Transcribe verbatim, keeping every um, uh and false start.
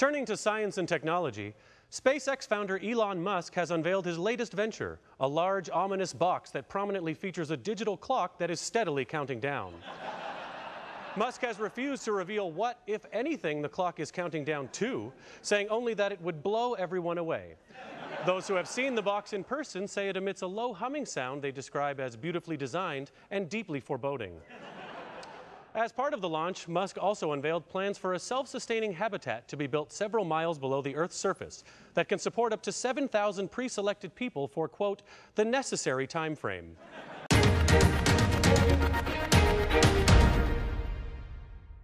Turning to science and technology, SpaceX founder Elon Musk has unveiled his latest venture, a large, ominous box that prominently features a digital clock that is steadily counting down. Musk has refused to reveal what, if anything, the clock is counting down to, saying only that it would blow everyone away. Those who have seen the box in person say it emits a low humming sound they describe as beautifully designed and deeply foreboding. As part of the launch, Musk also unveiled plans for a self-sustaining habitat to be built several miles below the Earth's surface that can support up to seven thousand pre-selected people for, quote, the necessary time frame.